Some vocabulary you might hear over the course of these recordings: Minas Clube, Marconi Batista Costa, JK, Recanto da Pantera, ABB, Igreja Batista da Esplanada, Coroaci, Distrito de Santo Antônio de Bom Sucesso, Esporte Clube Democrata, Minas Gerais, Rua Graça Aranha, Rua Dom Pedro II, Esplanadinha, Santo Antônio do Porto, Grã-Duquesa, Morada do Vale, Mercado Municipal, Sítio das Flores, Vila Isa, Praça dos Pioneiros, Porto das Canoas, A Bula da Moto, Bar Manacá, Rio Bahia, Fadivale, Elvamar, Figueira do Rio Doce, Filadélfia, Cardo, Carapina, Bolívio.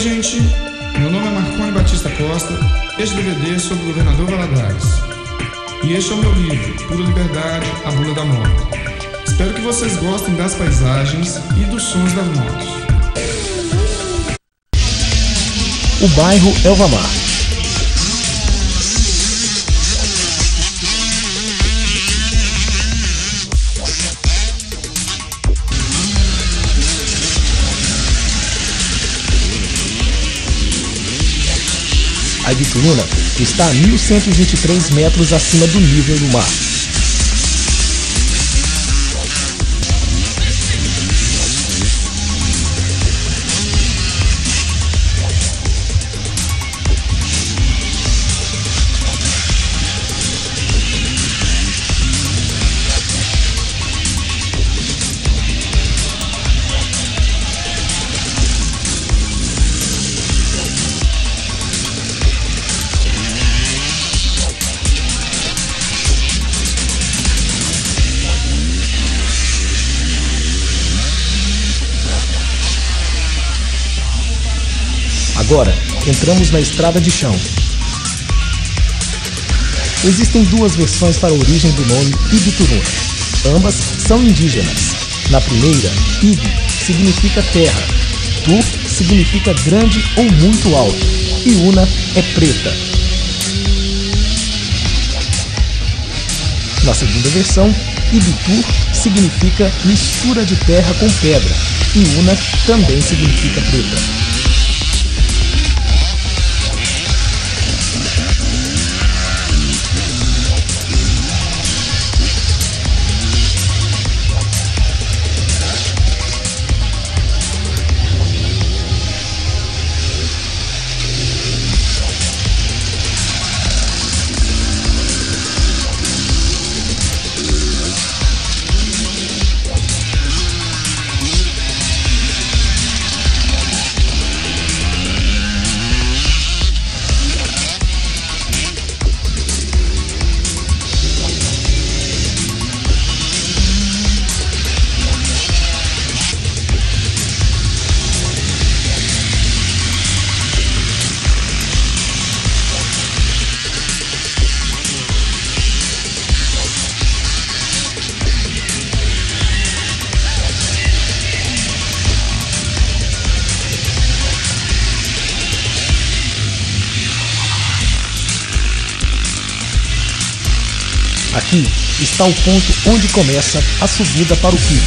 Oi, gente, meu nome é Marconi Batista Costa, ex-BBD sobre o Governador Valadares. E este é o meu livro, Pura Liberdade, A Bula da Moto. Espero que vocês gostem das paisagens e dos sons das motos. O bairro Elvamar. A Ibituruna está a 1.123 metros acima do nível do mar. Agora, entramos na estrada de chão. Existem duas versões para a origem do nome Ibituruna. Ambas são indígenas. Na primeira, Ib significa terra, Tu significa grande ou muito alto e Una é preta. Na segunda versão, Ibitur significa mistura de terra com pedra e Una também significa preta. Aqui está o ponto onde começa a subida para o pico.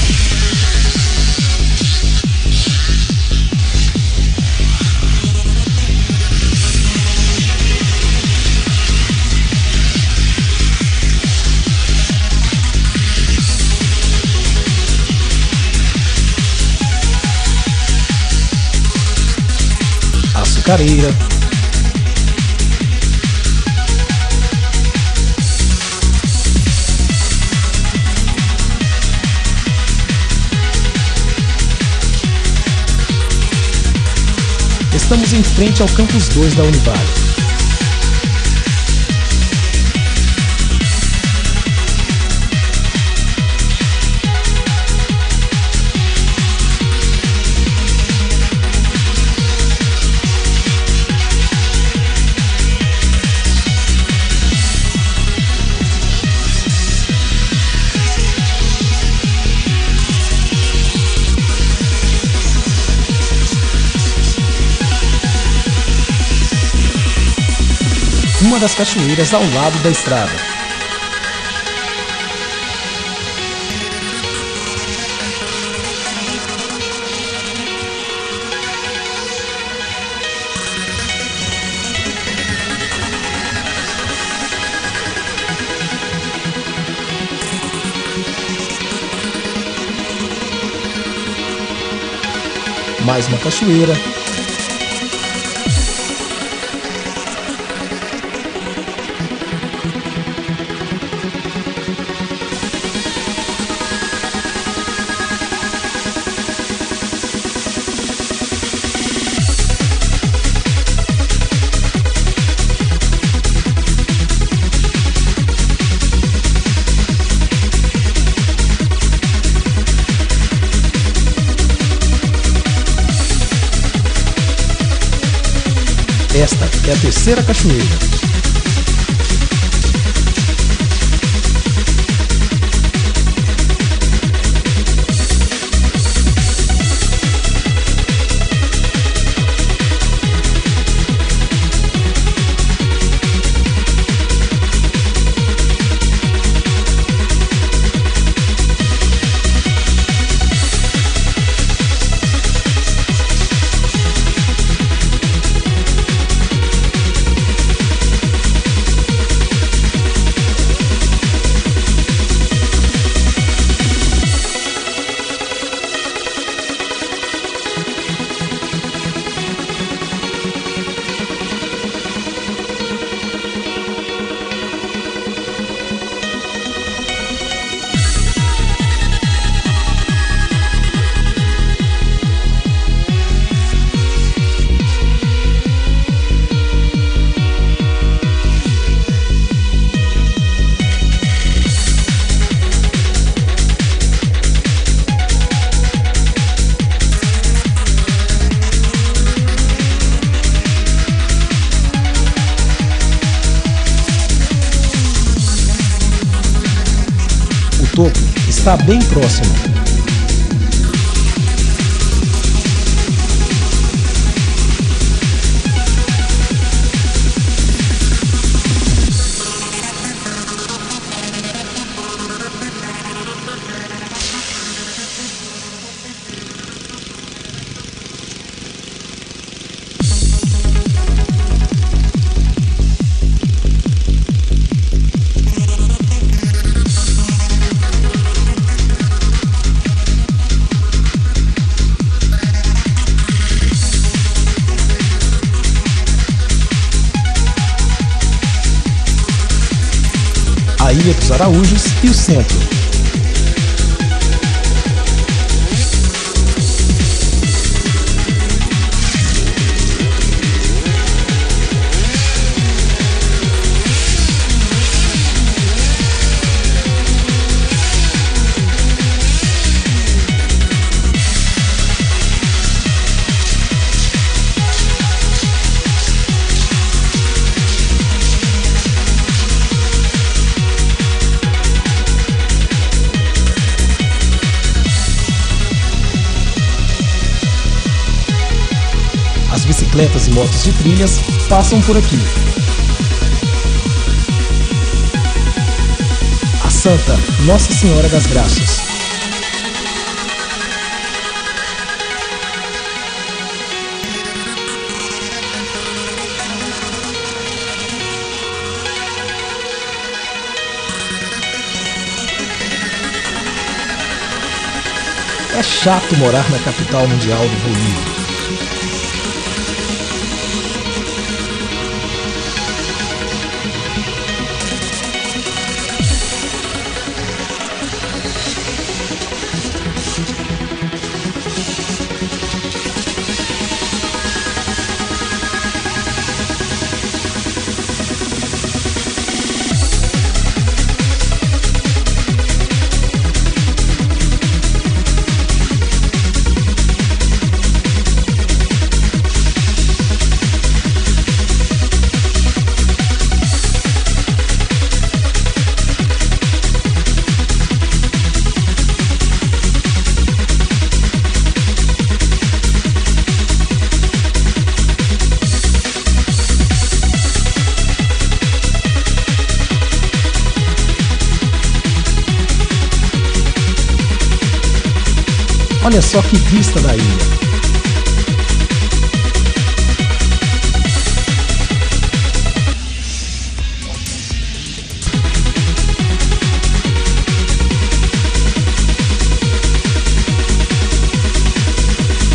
Açucareira. Estamos em frente ao Campus 2 da Univale. Uma das cachoeiras ao lado da estrada. Mais uma cachoeira. Esta é a terceira cachoeira. Está bem próximo. A Ilha dos Araújos e o centro. Bicicletas e motos de trilhas passam por aqui. A Santa Nossa Senhora das Graças. É chato morar na capital mundial do Bolívio. Olha só que vista da ilha!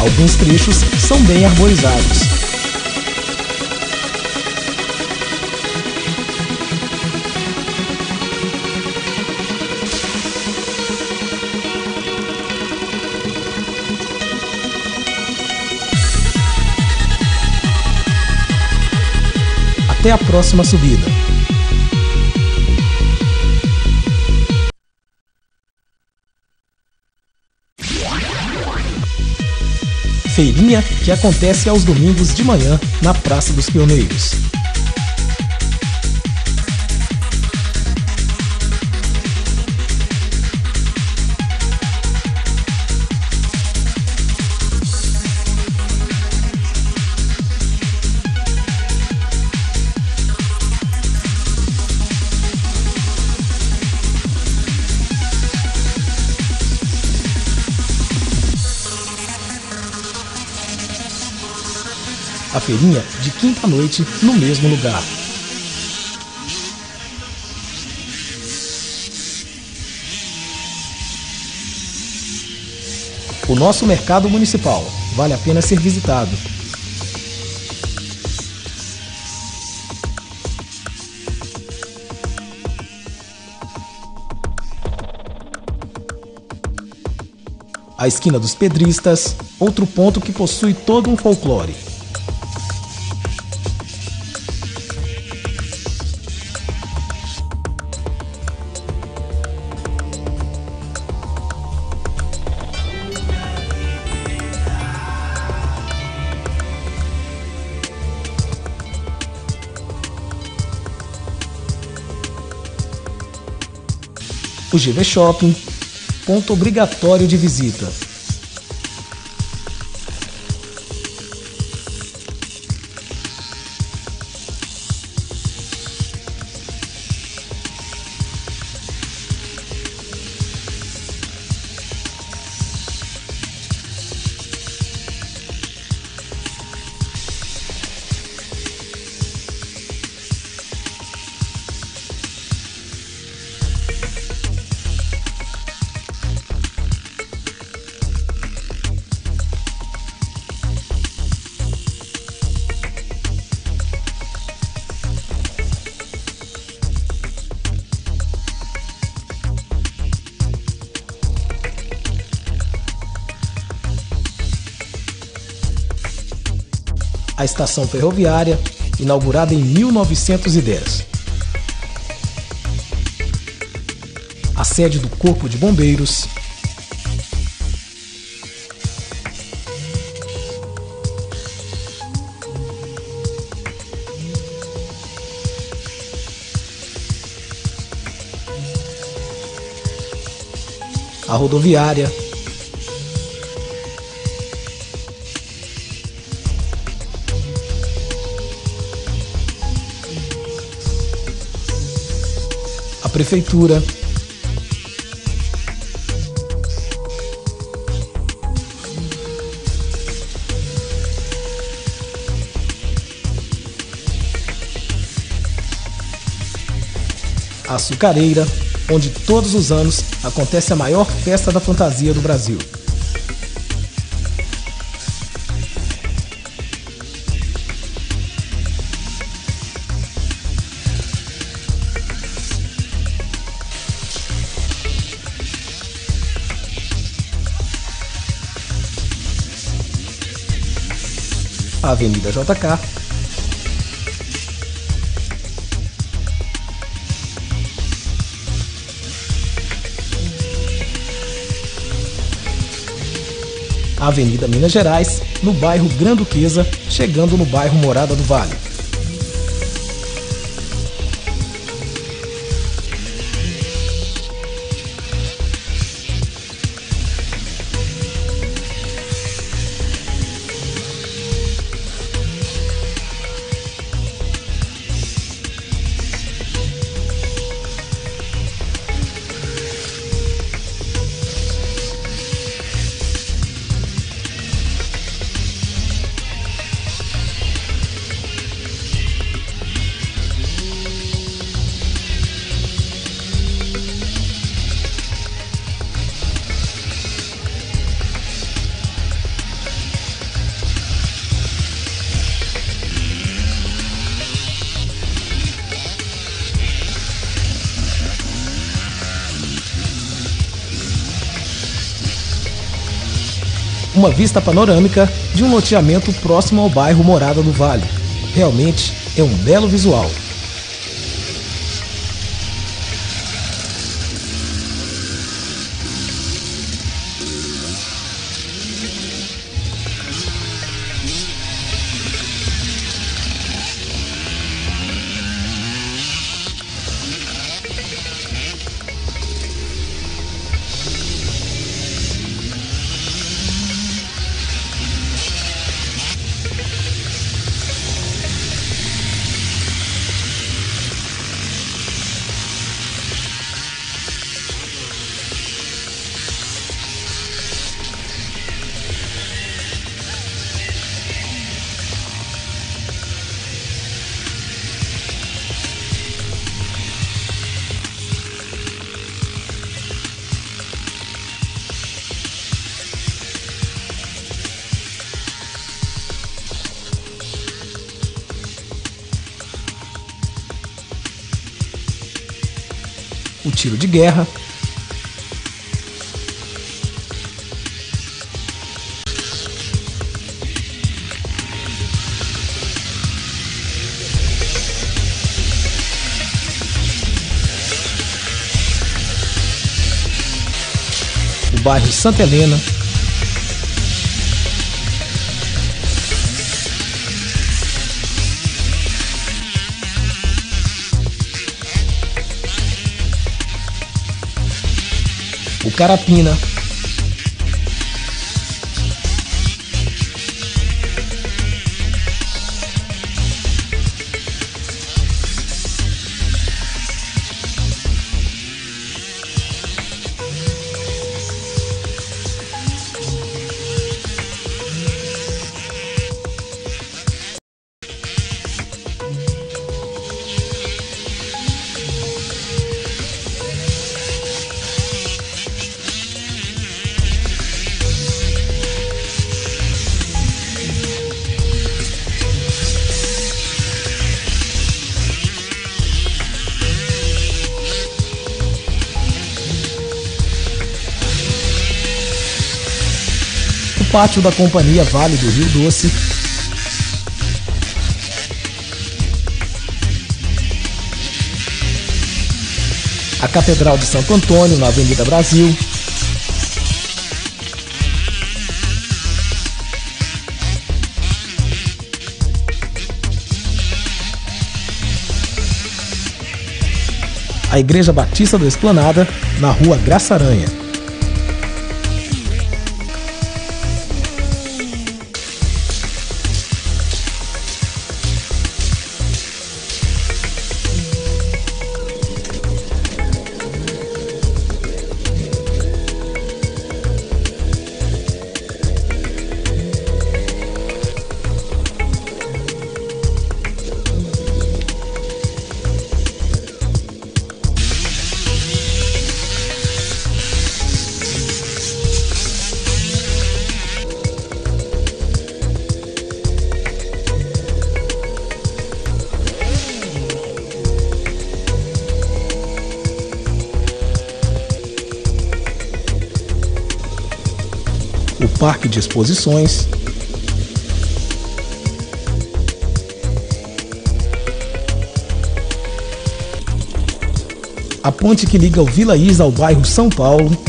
Alguns trechos são bem arborizados. Até a próxima subida. feirinha que acontece aos domingos de manhã na Praça dos Pioneiros. A feirinha de quinta à noite no mesmo lugar. O nosso mercado municipal vale a pena ser visitado. A esquina dos Pedristas, outro ponto que possui todo um folclore. O GV Shopping, ponto obrigatório de visita. A estação ferroviária, inaugurada em 1910. A sede do Corpo de Bombeiros. A rodoviária. Prefeitura, a Açucareira, onde todos os anos acontece a maior festa da fantasia do Brasil. A Avenida JK, a Avenida Minas Gerais, no bairro Grã-Duquesa, chegando no bairro Morada do Vale. Uma vista panorâmica de um loteamento próximo ao bairro Morada do Vale. Realmente é um belo visual. o tiro de guerra, o bairro Santa Helena, o Carapina, pátio da Companhia Vale do Rio Doce, a Catedral de Santo Antônio na Avenida Brasil, a Igreja Batista da Esplanada na Rua Graça Aranha. Parque de exposições, a ponte que liga o Vila Isa ao bairro São Paulo,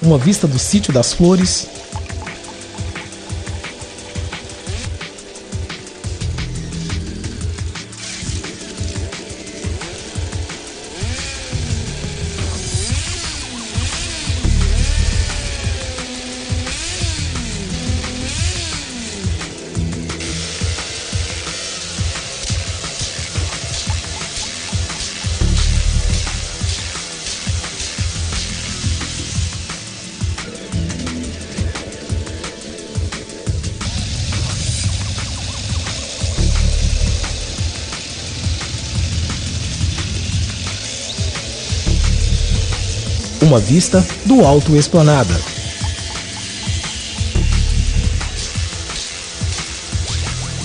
uma vista do Sítio das Flores, uma vista do Alto Esplanada.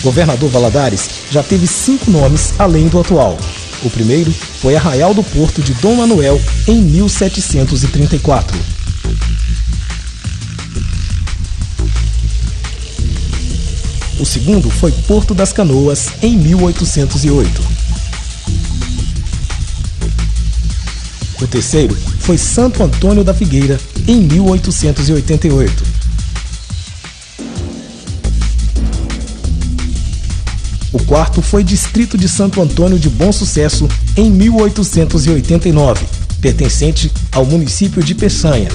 Governador Valadares já teve 5 nomes além do atual. O primeiro foi Arraial do Porto de Dom Manuel, em 1734. O segundo foi Porto das Canoas, em 1808. O terceiro foi Santo Antônio da Figueira, em 1888. O quarto foi Distrito de Santo Antônio de Bom Sucesso, em 1889, pertencente ao município de Peçanha.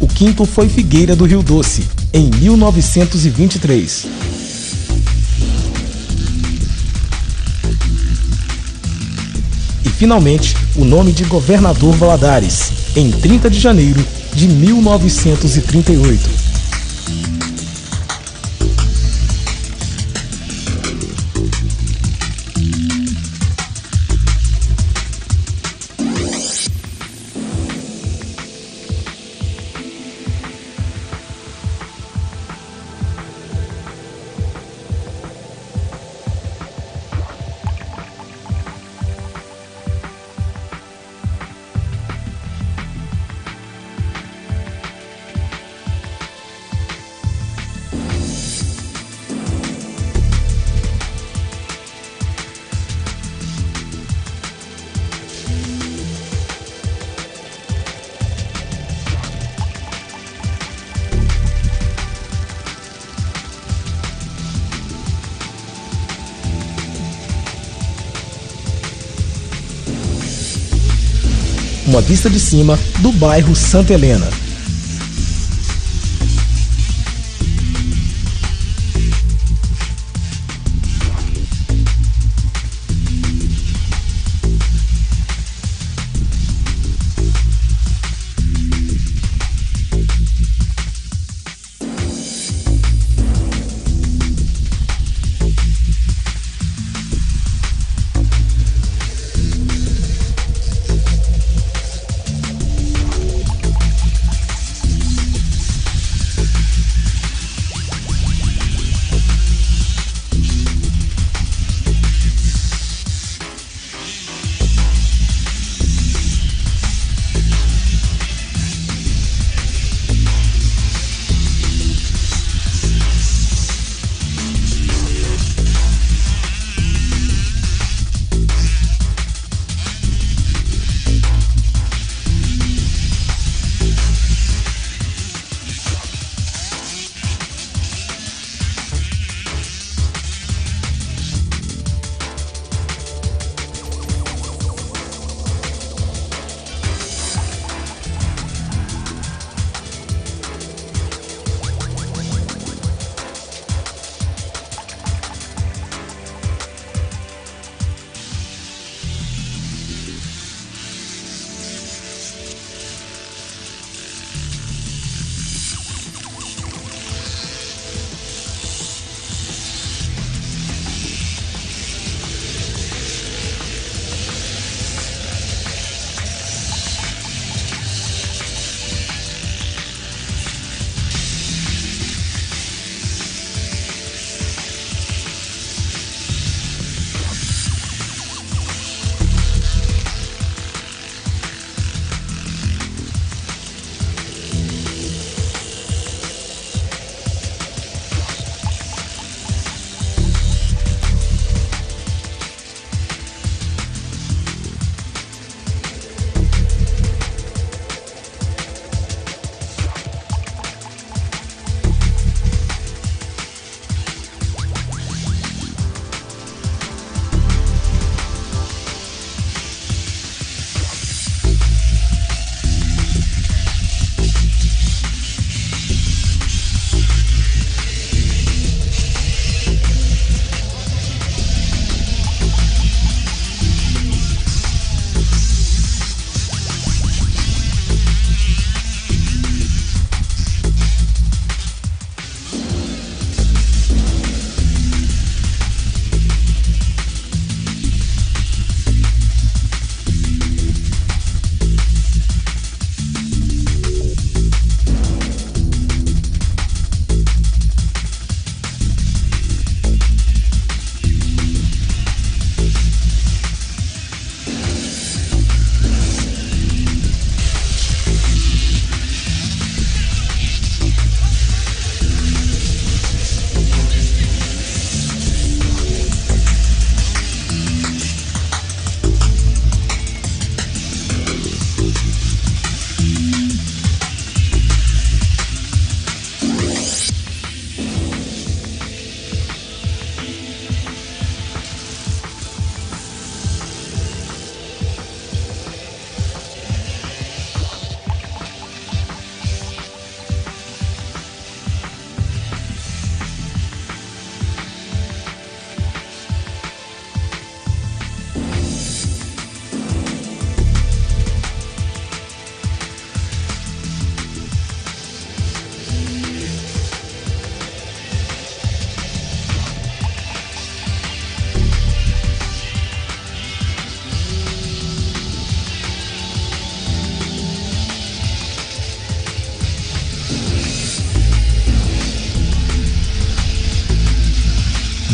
O quinto foi Figueira do Rio Doce, em 1923. E, finalmente, o nome de Governador Valadares, em 30 de janeiro de 1938. Uma vista de cima do bairro Santa Helena.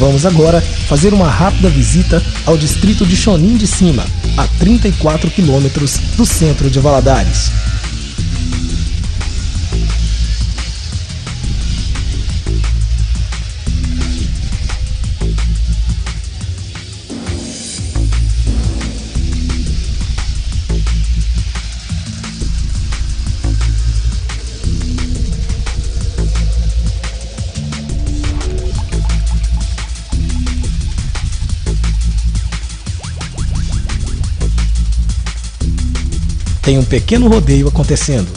Vamos agora fazer uma rápida visita ao distrito de Chonim de Cima, a 34 quilômetros do centro de Valadares. Tem um pequeno rodeio acontecendo.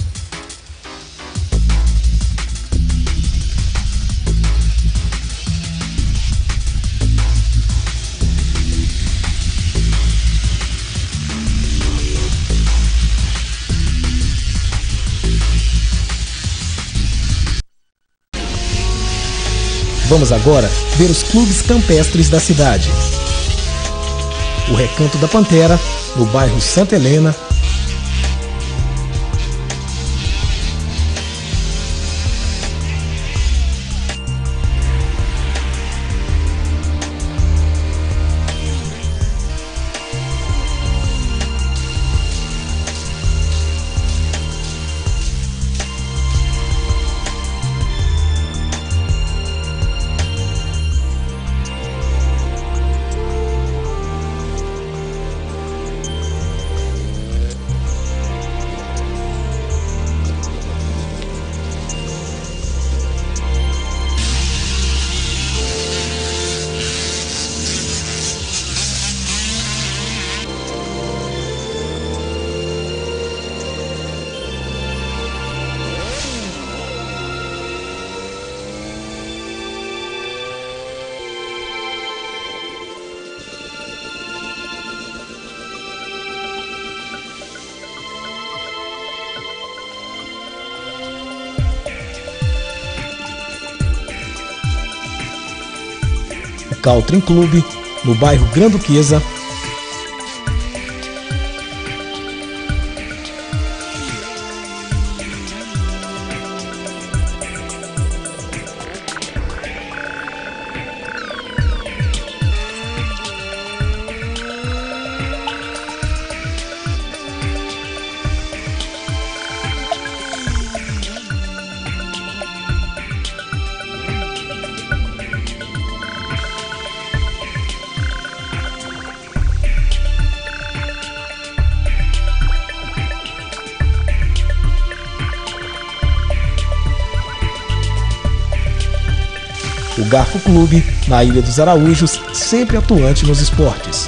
Vamos agora ver os clubes campestres da cidade. O Recanto da Pantera, no bairro Santa Helena. Country Clube, no bairro Grã-Duquesa. O Garfo Clube, na Ilha dos Araújos, sempre atuante nos esportes.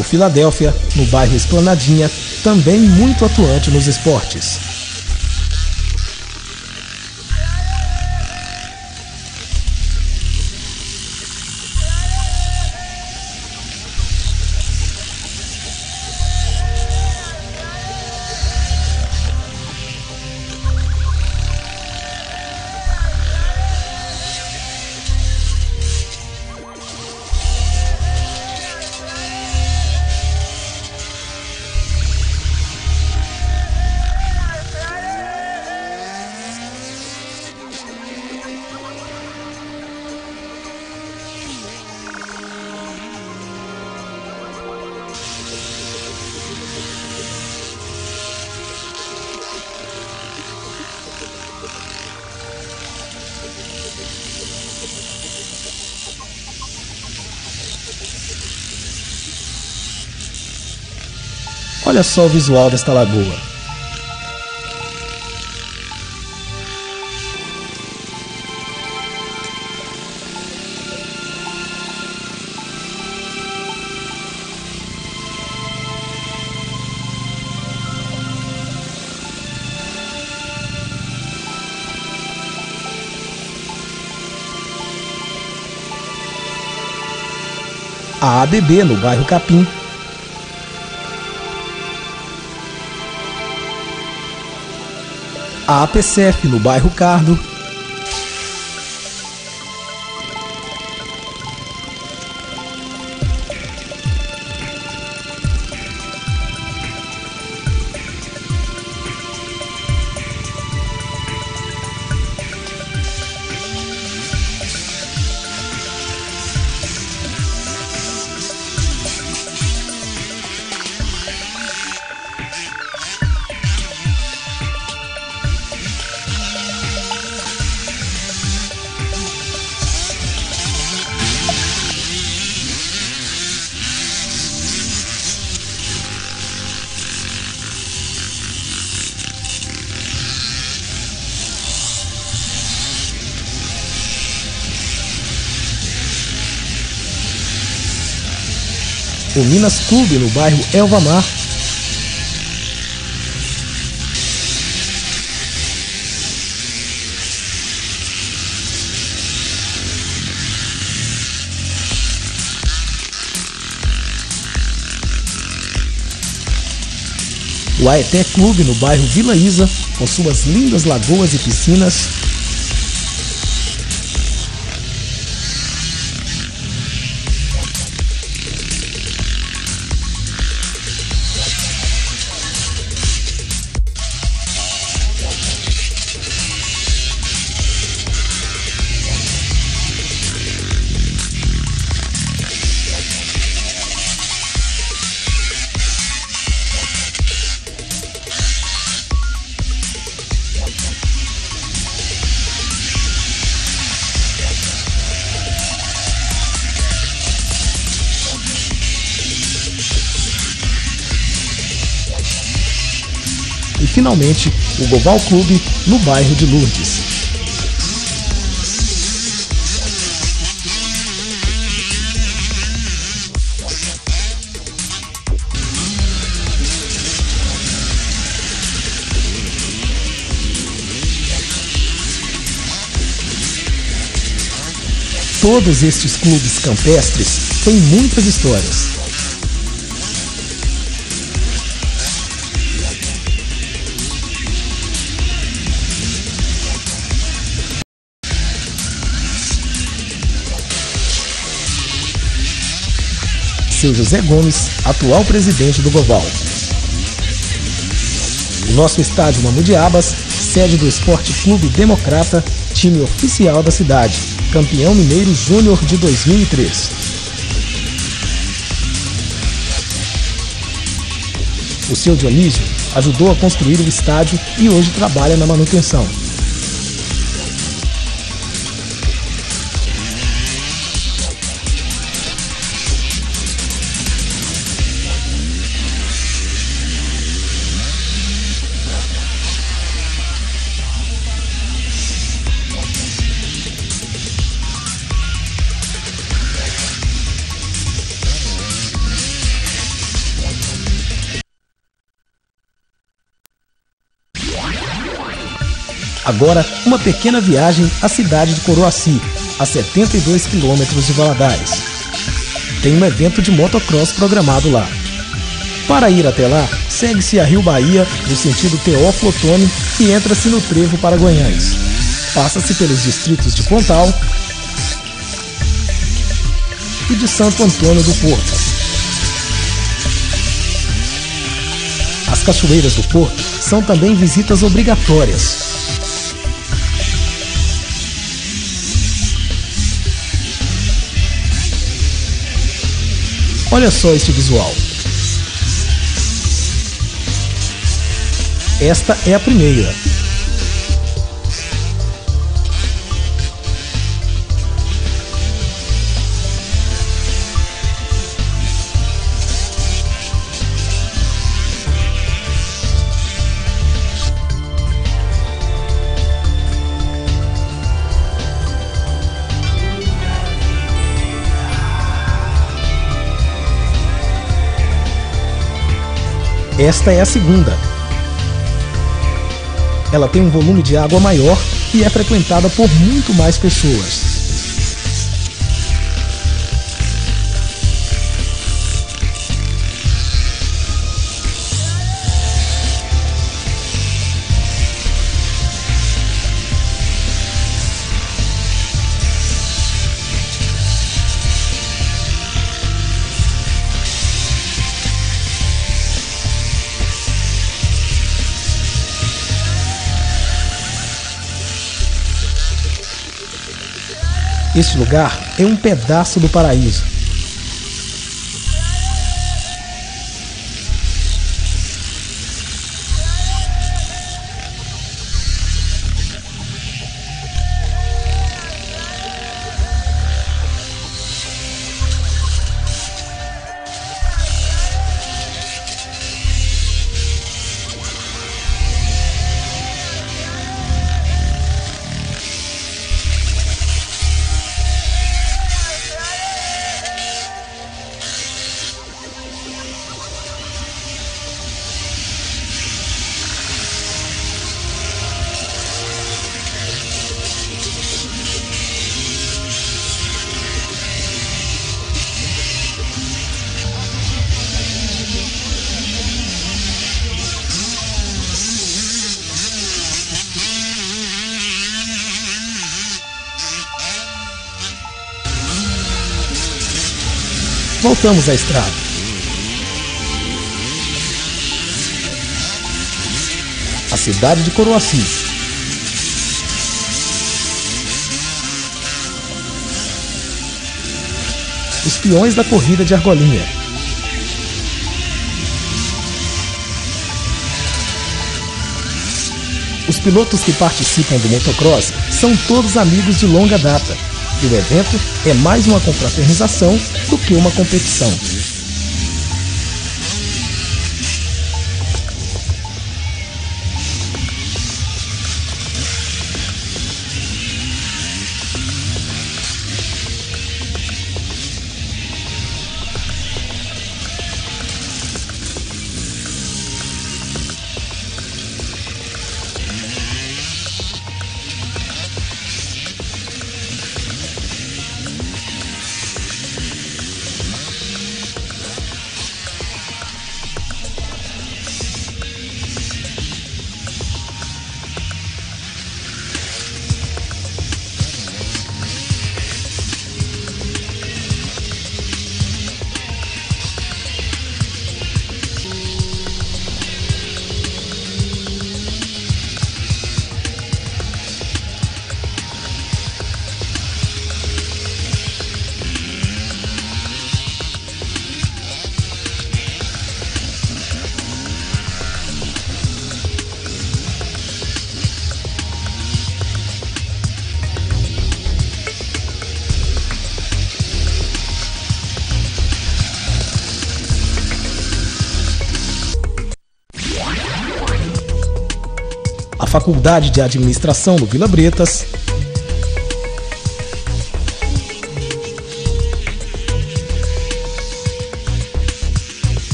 O Filadélfia, no bairro Esplanadinha, também muito atuante nos esportes. Olha só o visual desta lagoa. A ABB no bairro Capim. A APCF no bairro Cardo. O Minas Clube no bairro Elvamar. O Aeté Clube no bairro Vila Isa, com suas lindas lagoas e piscinas. Finalmente, o Gobal Clube, no bairro de Lourdes. Todos estes clubes campestres têm muitas histórias. Seu José Gomes, atual presidente do Goval. O nosso estádio Mamudiabas, sede do Esporte Clube Democrata, time oficial da cidade, campeão mineiro júnior de 2003. O seu Dionísio ajudou a construir o estádio e hoje trabalha na manutenção. Agora, uma pequena viagem à cidade de Coroaci, a 72 quilômetros de Valadares. Tem um evento de motocross programado lá. Para ir até lá, segue-se a Rio Bahia, no sentido Teófilo Otoni, e entra-se no trevo para Goiânia. Passa-se pelos distritos de Pontal e de Santo Antônio do Porto. As cachoeiras do Porto são também visitas obrigatórias. Olha só este visual. Esta é a primeira. Esta é a segunda. Ela tem um volume de água maior e é frequentada por muito mais pessoas. Este lugar é um pedaço do paraíso. Voltamos à estrada. A cidade de Coroaci. Os peões da corrida de argolinha. Os pilotos que participam do motocross são todos amigos de longa data. E o evento é mais uma confraternização do que uma competição. Faculdade de Administração no Vila Bretas,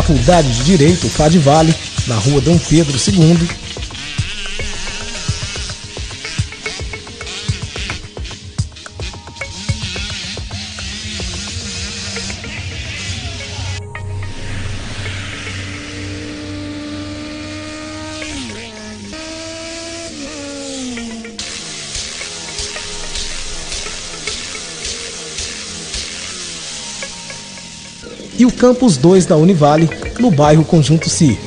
Faculdade de Direito Fadivale, na Rua Dom Pedro II, e o Campus 2 da Univale, no bairro Conjunto Si.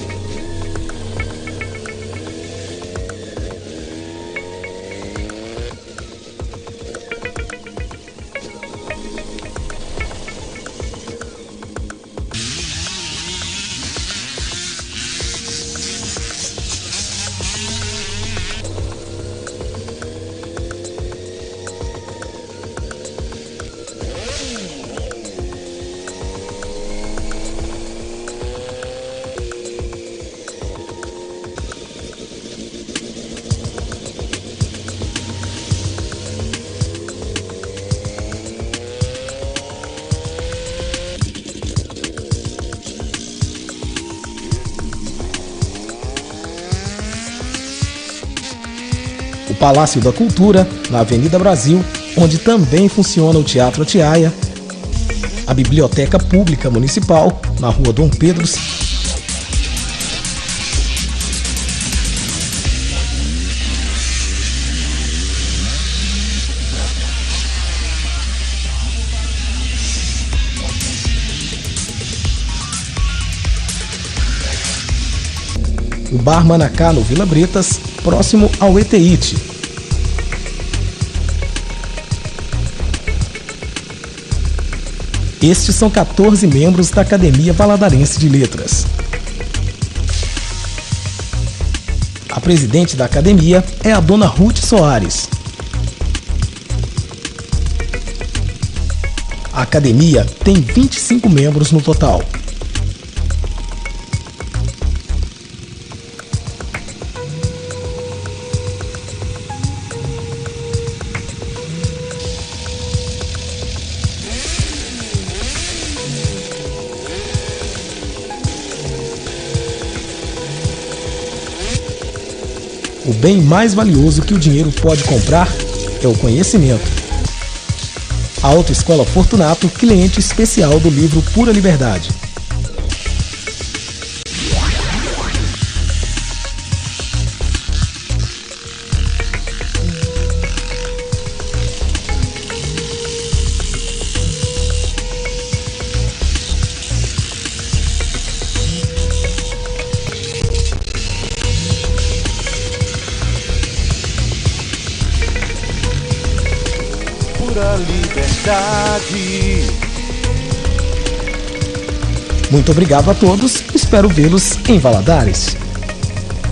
Palácio da Cultura, na Avenida Brasil, onde também funciona o Teatro Tiaia, a Biblioteca Pública Municipal, na Rua Dom Pedros, o Bar Manacá, no Vila Bretas, próximo ao ETIT. Estes são 14 membros da Academia Valadarense de Letras. A presidente da academia é a dona Ruth Soares. A academia tem 25 membros no total. O bem mais valioso que o dinheiro pode comprar é o conhecimento. A Autoescola Fortunato, cliente especial do livro Pura Liberdade. Muito obrigado a todos, espero vê-los em Valadares.